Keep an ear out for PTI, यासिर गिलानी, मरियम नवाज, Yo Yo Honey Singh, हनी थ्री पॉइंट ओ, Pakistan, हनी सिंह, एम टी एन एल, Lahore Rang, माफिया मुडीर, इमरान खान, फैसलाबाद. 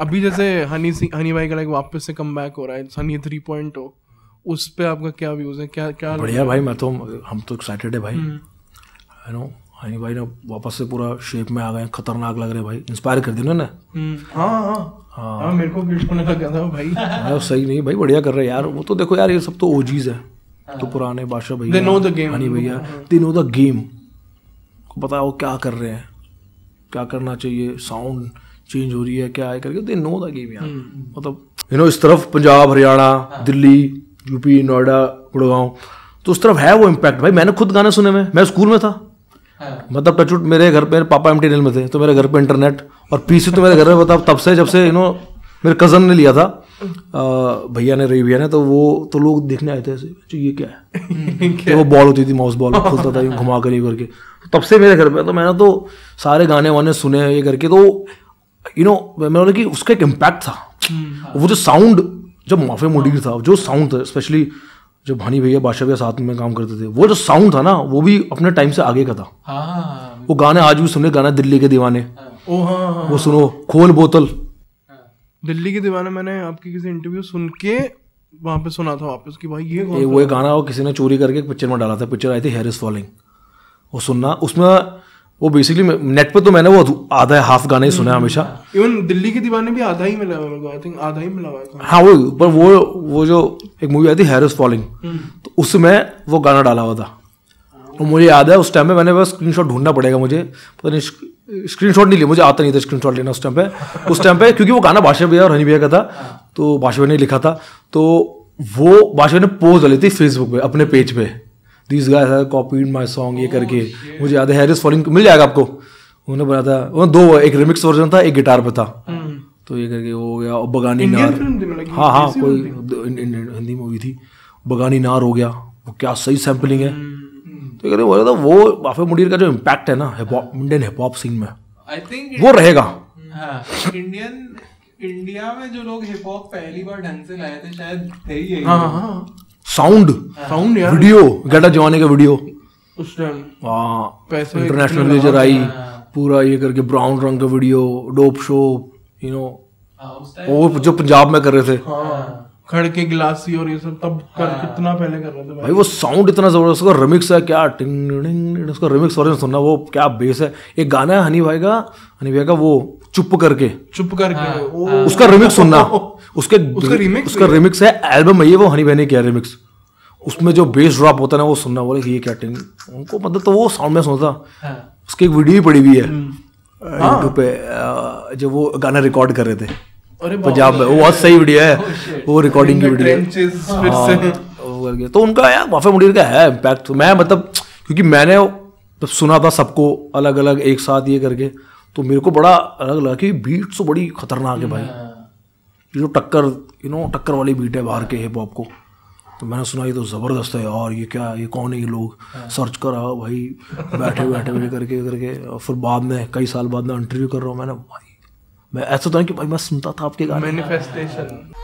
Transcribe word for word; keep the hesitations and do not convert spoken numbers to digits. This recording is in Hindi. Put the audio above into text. अभी जैसे हनी सिंह हनी भाई का लाइक वापस से कमबैक हो रहा है, हनी थ्री पॉइंट ओ, उस पे आपका क्या व्यूज है, क्या क्या बढ़िया भाई, मैं तो हम तो एक्साइटेड है भाई, आई नो हनी भाई ना वापस से पूरा शेप में आ गए, खतरनाक लग रहे भाई, इंस्पायर कर दिया ना। हाँ हाँ हाँ मेरे को गिल्ट होने लगा था भाई। सही नहीं भाई, बढ़िया कर रहे यार वो तो। देखो यार ये सब तो ओजीज है, तो पुराने बादशाह भैया, हनी भैया, दे नो द गेम, को पता है वो क्या कर रहे हैं, क्या करना चाहिए, साउंड चेंज हो रही है क्या है करके, दे नो द गेम यार। मतलब यू नो इस तरफ पंजाब, हरियाणा, दिल्ली, यूपी, नोएडा, गुड़गांव, तो उस तरफ है वो इम्पैक्ट भाई। मैंने खुद गाने सुने, में मैं स्कूल में था, मतलब टचवुड मेरे घर पे पापा एम टी एन एल में थे, तो मेरे घर पे इंटरनेट और पीसी तो मेरे घर में बता तब से, जब से यू नो मेरे कज़न ने लिया था, भैया ने, रवि भैया ने, तो वो तो लोग देखने आए थे ऐसे, ये क्या है, तो वो बॉल होती थी, माउस बॉल खुलता था यूँ घुमा कर यूँ करके, तब से मेरे घर पे, तो मैंने तो सारे गाने वाने सुने ये करके, तो यू नो मैंने कि उसका एक इम्पैक्ट था। वो जो साउंड, जब माफिया मुडीर था, जो साउंड था, स्पेशली जब हनी भैया बादशाह भैया साथ में काम करते थे, वो जो साउंड था ना, वो भी अपने टाइम से आगे का था। वो गाने आज भी सुने, गाना दिल्ली के दीवाने, वो सुनो, खोल बोतल, दिल्ली के दीवाने मैंने आपकी किसी इंटरव्यू सुन के वहाँ पे सुना था वापस कि भाई ये ए, वो एक गाना वो किसी ने चोरी करके पिक्चर में डाला था, पिक्चर आई थी हेयर इज फॉलिंग, वो सुनना, उसमें वो बेसिकली नेट पे तो मैंने वो आधा हाफ गाने ही सुने हमेशा, इवन दिल्ली के दीवाने भी आधा ही मिला मेरे को, आई थिंक आधा ही मिला हुआ। हाँ वो पर वो वो जो एक मूवी आई थी हेयर इज फॉलिंग, तो उसमें वो गाना डाला हुआ था, तो मुझे याद है उस टाइम में मैंने बस स्क्रीनशॉट ढूंढना पड़ेगा मुझे, पता नहीं स्क्रीनशॉट नहीं लिया, मुझे आता नहीं था स्क्रीनशॉट लेना उस टाइम पे उस टाइम पे क्योंकि वो गाना बादशाह भैया और हनी भैया का था, तो बादशाह भैया ने लिखा था, तो वो बादशाह ने पोस्ट डाली थी फेसबुक पे अपने पेज पे, this guys have copied my song ये करके, मुझे याद है हेयर इज फॉलिंग मिल जाएगा आपको, उन्होंने बनाया था, उन्होंने दो, एक रिमिक्स वर्जन था, एक गिटार पे था, तो ये करके हो गया, और बगानी नार, हाँ हाँ कोई हिंदी मूवी थी, बगानी नार हो गया, वो क्या सही सैम्पलिंग है, तो ये बोल रहा था वो माफिया मुडीर का जो इम्पैक्ट है ना इंडियन हिप हॉप सीन में, आई थिंक वो रहेगा। इंडियन इंडिया में जो लोग हिप हॉप पहली बार ढंग से लाए थे शायद थे ही, हाँ हाँ साउंड साउंड यार, वीडियो गड्ढा जमाने का वीडियो उस टाइम, हाँ इंटरनेशनल मेजर आई पूरा ये करके, ब्राउन रंग का video, dope show you know, और जो पंजाब में कर रहे थे खड़ के गिलासी और ये सब तब कर, कितना पहले कर रहे थे भाई, भाई वो साउंड इतना जबरदस्त, उसका रिमिक्स है क्या, टिंग डिंग, उसका रिमिक्स वर्जन सुनना, वो क्या बेस है। एक गाना है हनी भाई का, हनी भाई का वो चुप करके, चुप करके उसका रिमिक्स सुनना, उसके उसका रिमिक्स है एल्बम है ये, वो हनी भाई ने किया रिमिक्स, उसमें जो बेस ड्रॉप होता है ना वो सुनना, बोले ये क्या टिंग, उनको मतलब तो वो साउंड में सुनता, उसकी एक वीडियो भी पड़ी हुई है यूट्यूब पे, जब वो गाना रिकॉर्ड कर रहे थे पंजाब में, वो बहुत सही वीडियो है, वो रिकॉर्डिंग की वीडियो है, तो उनका यार माफिया मुडीर का है इम्पैक्ट। मैं मतलब क्योंकि मैंने तो सुना था सबको अलग अलग एक साथ ये करके, तो मेरे को बड़ा अलग लगा कि बीट तो बड़ी खतरनाक है भाई, ये जो टक्कर यू नो टक्कर वाली बीट है बाहर के हिप हॉप को, तो मैंने सुना ये तो ज़बरदस्त है यार, ये क्या, ये कौन है ये लोग, सर्च करा भाई बैठे बैठे बैठे करके करके फिर बाद में कई साल बाद में इंटरव्यू कर रहा हूँ मैंने, मैं ऐसा तो है कि भाई मैं सुनता था आपके गाने। मैनिफेस्टेशन।